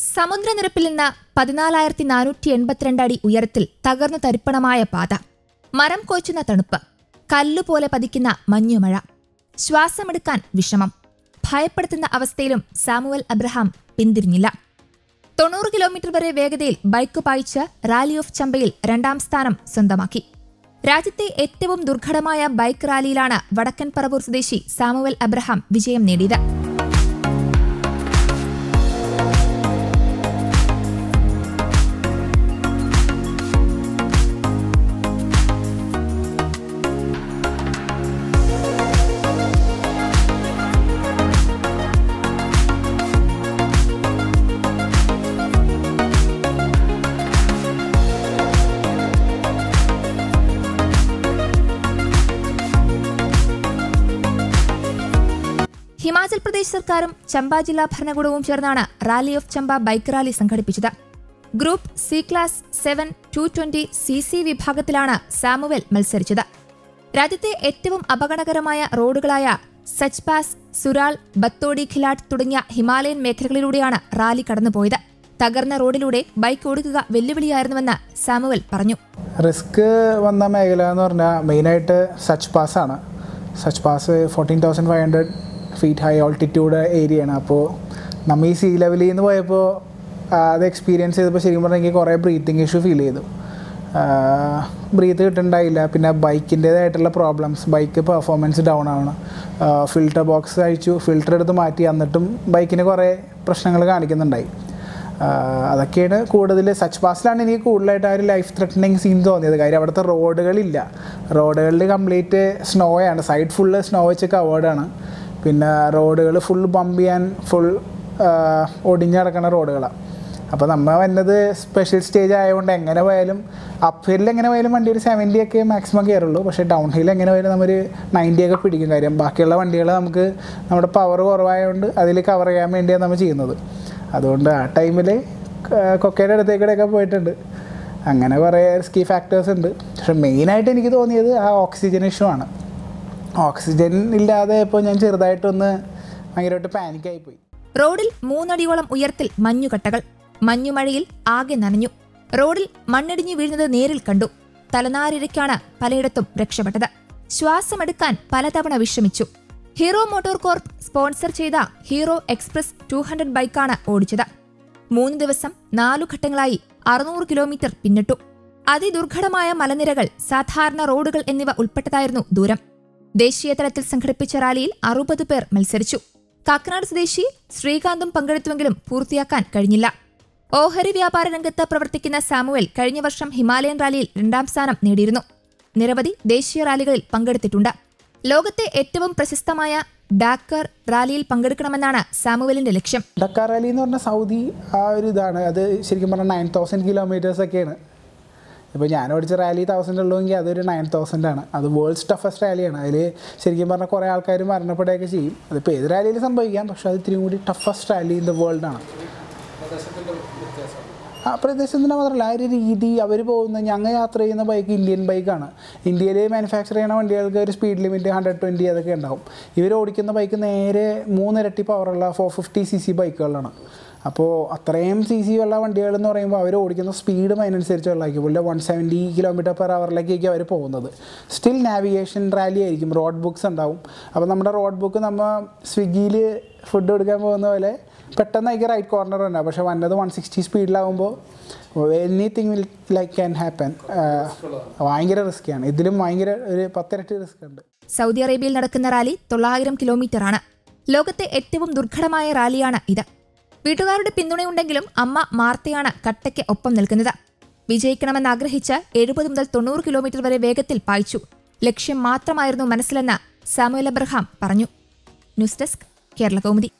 Samundran Ripilina, Padana Layar Tinaru, Tienba Trendadi Uyartil, Tagarna Taripanamaya Pada, Maram Kochina Tanupa, Kalupole Padikina, Manyumara, Shwasa Medikan, Vishamam, Pipertina Avastalum, Samuel Abraham, Pindirnila, Tonur Kilometre Vegadil, Baikupaika, Rally of Chamba, Randam Stanam, Sundamaki, Rajite Etevum Durkadamaya, Baik Rali Lana, Vadakan Parabur Sadeshi, Samuel Abraham, Vijayam Nedida. Himachal Pradesh സർക്കാരും ചമ്പ ജില്ലാ ഭരണകൂടവും ചേർന്നാണ് rally of Chamba bike rally സംഘടിപ്പിച്ചത്. Group C class 7/220 CC വിഭാഗത്തിലാണ് Samuel മത്സരിച്ചത്. രാജ്യത്തെ ഏറ്റവും അപകടകരമായ റോഡുകളായ സച്ച്പാസ്, സുരാൽ, ബത്തോടി ഖിലാട്ട് തുടങ്ങിയ ഹിമാലയൻ മേഖലകളിലൂടെയാണ് റാലി കടന്നുപോയത്. തകർന്ന റോഡിലൂടെ ബൈക്ക് ഓടിക്കുക വെല്ലുവിളിയായിരുന്നുവെന്ന് സാമുവൽ പറഞ്ഞു. റിസ്ക് വന്ന മേഖല എന്ന് പറഞ്ഞാൽ മെയിനായിട്ട് സച്ച്പാസ് ആണ്. സച്ച്പാസ് 14,500 feet high altitude area and so we sea level in the experience is a breathing issue feel breathe it bike in problems bike performance down filter box filter the mati and the bike in a pressure അതൊക്കെയാണ് കൂടുതൽ such പാസിലാണ് എനിക്ക് കൂടുതലായിട്ട് ആ ഒരു life threatening scene തോന്നിയത്. കാര്യം അവിടുത്തെ റോഡുകളില്ല, റോഡുകളിൽ കംപ്ലീറ്റ് സ്നോയാണ്, സൈഡ് ഫുള്ള് സ്നോ വെച്ച് കവേർഡാണ്. പിന്നെ റോഡുകൾ ഫുൾ ബമ്പ് ചെയ്യാൻ ഫുൾ ഒടിഞ്ഞടക്കണ റോഡുകളാണ്. അപ്പോൾ നമ്മൾ വന്നത് സ്പെഷ്യൽ സ്റ്റേജ് ആയതുകൊണ്ട് എങ്ങനെ പോയാലും അപ്പ് ഹില്ലിൽ എങ്ങനെ പോയാലും വണ്ടി ഒരു 70 മാക്സിമം കയറുള്ളൂ. പക്ഷേ ഡൗൺ ഹില്ലിൽ എങ്ങനെ പോയാലും നമ്മൾ 90 പിടിക്കും. കാര്യം ബാക്കിയുള്ള വണ്ടികൾ നമുക്ക് നമ്മുടെ പവർ കുറവായതുകൊണ്ട് അതിൽ കവർ ചെയ്യാൻ വേണ്ടിയാണ് നമ്മൾ ചെയ്യുന്നത്. അതുകൊണ്ട് ആ ടൈമിൽ കൊക്കയുടെ അടുത്തേക്കൂടെയൊക്കെ പോയിട്ടുണ്ട്. അങ്ങനെ കുറേ റിസ്കി ഫാക്ടേഴ്സ് ഉണ്ട്. പക്ഷെ മെയിനായിട്ട് എനിക്ക് തോന്നിയത് ആ ഓക്സിജൻ ഇഷ്യൂ ആണ്. ഓക്സിജൻ ഇല്ലാതെ ഇപ്പോൾ ഞാൻ ചെറുതായിട്ടൊന്ന് ഭയങ്കരമായിട്ട് പാനിക്കായി പോയി. റോഡിൽ 3 അടിയോളം ഉയരത്തിൽ മഞ്ഞുകട്ടകൾ, മഞ്ഞുമഴയിൽ ആകെ നനഞ്ഞു. റോഡിൽ മണ്ണിടിഞ്ഞു വീഴുന്നത് നേരിൽ കണ്ടു. തലനാരിഴയ്ക്കാണ് പലയിടത്തും രക്ഷപ്പെട്ടത്. ശ്വാസമെടുക്കാൻ പലതവണ വിഷമിച്ചു. ഹീറോ മോട്ടോർ കോർപ്പ് സ്പോൺസർ ചെയ്ത ഹീറോ എക്സ്പ്രസ് 200 ബൈക്കാണ് ഓടിച്ചത്. 3 ദിവസം 4 ഘട്ടങ്ങളായി 600 കിലോമീറ്റർ പിന്നിട്ടു. അതിദുർഘടമായ മലനിരകൾ, സാധാരണ റോഡുകൾ എന്നിവ ഉൾപ്പെട്ടതായിരുന്നു ദൂരം. ദേശീയതലത്തിൽ സംഘടിപ്പിച്ച റാലിയിൽ 60 പേർ മത്സരിച്ചു. കാക്കനാട് സ്വദേശി ശ്രീകാന്തും പങ്കെടുത്തുവെങ്കിലും പൂർത്തിയാക്കാൻ കഴിഞ്ഞില്ല. ഓഹരി വ്യാപാര രംഗത്ത് പ്രവർത്തിക്കുന്ന സാമുവൽ കഴിഞ്ഞ വർഷം ഹിമാലയൻ റാലിയിൽ 2ാം സ്ഥാനം നേടിയിരുന്നു. നിരവധി ദേശീയ റാലികളിൽ പങ്കെടുത്തിട്ടുണ്ട്. ലോകത്തെ ഏറ്റവും പ്രശസ്തമായ ഡാക്കർ റാലിയിൽ പങ്കെടുക്കണമെന്നാണ് സാമുവലിന്റെ ലക്ഷ്യം. ഡക്കാർ റാലി എന്ന് പറഞ്ഞാൽ സൗദി ആ ഒരു ഇതാണ്. അത് ശരിക്കും പറഞ്ഞാൽ 9,000 കിലോമീറ്റേഴ്സ് ഒക്കെയാണ്. ഇപ്പോൾ ഞാൻ ഓടിച്ച റാലി 1000 ഉള്ളൂവെങ്കിൽ അതൊരു 9,000 ആണ്. അത് വേൾഡ്സ് ടഫസ്റ്റ് റാലിയാണ്. അതിൽ ശരിക്കും പറഞ്ഞാൽ കുറേ ആൾക്കാർ മരണപ്പെടുകയൊക്കെ ചെയ്യും. അതിപ്പോൾ ഏത് റാലിയിൽ സംഭവിക്കാം. പക്ഷേ അത് ഇത്തിരി കൂടി ടഫസ്റ്റ് റാലി ഇൻ ദ വേൾഡാണ്. ആ പ്രദേശത്തിന് മാത്രമല്ല, ആ ഒരു രീതി അവർ പോകുന്ന ഞങ്ങൾ യാത്ര ചെയ്യുന്ന ബൈക്ക് ഇന്ത്യൻ ബൈക്കാണ്. ഇന്ത്യയിൽ മാനുഫാക്ചർ ചെയ്യണ വണ്ടികൾക്ക് ഒരു സ്പീഡ് ലിമിറ്റ് 120 അതൊക്കെ ഉണ്ടാവും. ഇവർ ഓടിക്കുന്ന ബൈക്ക് നേരെ 3 ഇരട്ടി പവറുള്ള 450 cc ബൈക്കുകളാണ്. അപ്പോൾ അത്രയും സി സി ഉള്ള വണ്ടികളെന്ന് പറയുമ്പോൾ അവർ ഓടിക്കുന്ന സ്പീഡും അതിനനുസരിച്ചുള്ളതായിരിക്കും. പുള്ളി 170 km/h അവർ പോകുന്നത്. സ്റ്റിൽ നാവിഗേഷൻ റാലി ആയിരിക്കും. റോഡ് ബുക്സ് ഉണ്ടാവും. അപ്പോൾ നമ്മുടെ റോഡ് ബുക്ക് നമ്മൾ സ്വിഗ്ഗിയിൽ ഫുഡ് കൊടുക്കാൻ പോകുന്ന പോലെ പെട്ടെന്നായിരിക്കും റൈറ്റ് കോർണർ ഉണ്ടാവും. പക്ഷേ വന്നത് 160 സ്പീഡിലാവുമ്പോൾ എനിത്തിങ് ലൈക്ക് ക്യാൻ ഹാപ്പൻ. ഭയങ്കര റിസ്ക്കാണ്. ഇതിലും ഭയങ്കര ഒരു 10 ഇരട്ടി റിസ്ക് ഉണ്ട്. സൗദി അറേബ്യയിൽ നടക്കുന്ന റാലി 900 കിലോമീറ്റർ ആണ്. ലോകത്തെ ഏറ്റവും ദുർഘടമായ റാലിയാണ് ഇത്. വീട്ടുകാരുടെ പിന്തുണയുണ്ടെങ്കിലും അമ്മ മാർത്തയാണ് കട്ടയ്ക്ക് ഒപ്പം നിൽക്കുന്നത്. വിജയിക്കണമെന്നാഗ്രഹിച്ച് 70 മുതൽ 90 കിലോമീറ്റർ വരെ വേഗത്തിൽ പായിച്ചു. ലക്ഷ്യം മാത്രമായിരുന്നു മനസ്സിലെന്ന് സാമുവൽ അബ്രഹാം പറഞ്ഞു. News desk Kerala Kaumudi.